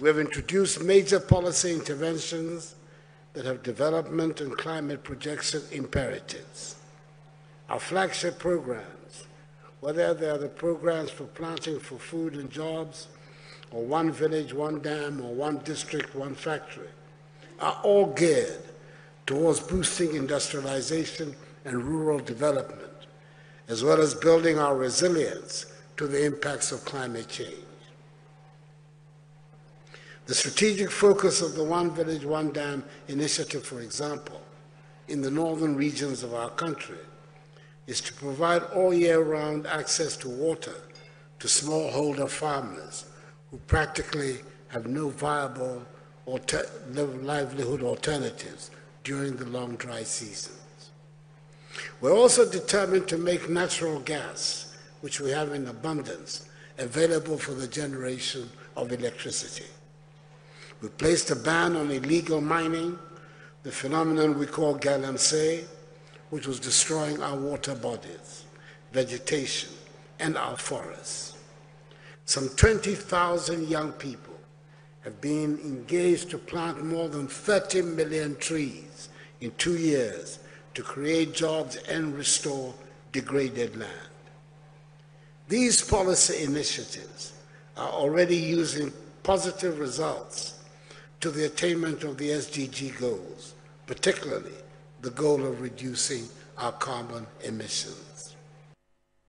We have introduced major policy interventions that have development and climate projection imperatives. Our flagship programs, whether they are the programs for planting for food and jobs, or one village, one dam, or one district, one factory, are all geared towards boosting industrialization and rural development, as well as building our resilience to the impacts of climate change. The strategic focus of the One Village, One Dam initiative, for example, in the northern regions of our country, is to provide all year round access to water to smallholder farmers who practically have no viable livelihood alternatives during the long dry seasons. We're also determined to make natural gas, which we have in abundance, available for the generation of electricity. We placed a ban on illegal mining, the phenomenon we call galamsey, which was destroying our water bodies, vegetation, and our forests. Some 20,000 young people have been engaged to plant more than 30 million trees in 2 years to create jobs and restore degraded land. These policy initiatives are already using positive results to the attainment of the SDG goals, particularly the goal of reducing our carbon emissions.